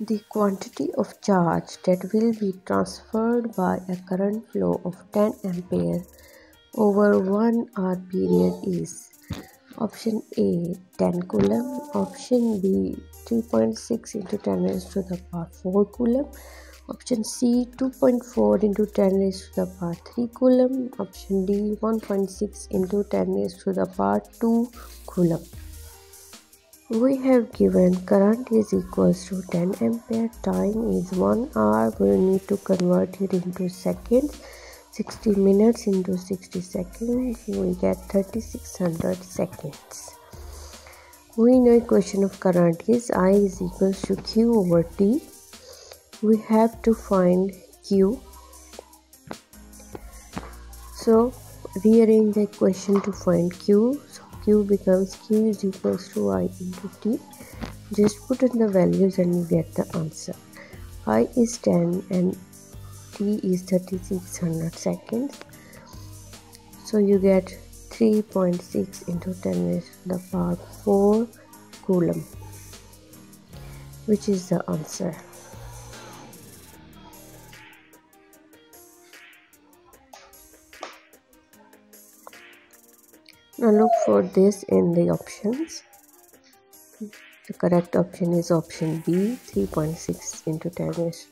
The quantity of charge that will be transferred by a current flow of 10 ampere over 1 hour period is option A 10 coulomb, option B 3.6 into 10 raised to the power 4 coulomb, option C 2.4 into 10 raised to the power 3 coulomb, option D 1.6 into 10 raised to the power 2 coulomb. We have given current is equals to 10 ampere, time is 1 hour, we need to convert it into seconds, 60 minutes into 60 seconds, we get 3600 seconds. We know equation of current is I is equals to Q over T. We have to find Q. So rearrange the equation to find Q. Q becomes Q is equals to I into T. Just put in the values and you get the answer. I is 10 and T is 3600 seconds. So you get 3.6 into 10 raised to the power 4 coulomb, which is the answer. Now look for this in the options. The correct option is option B, 3.6 into 10 raised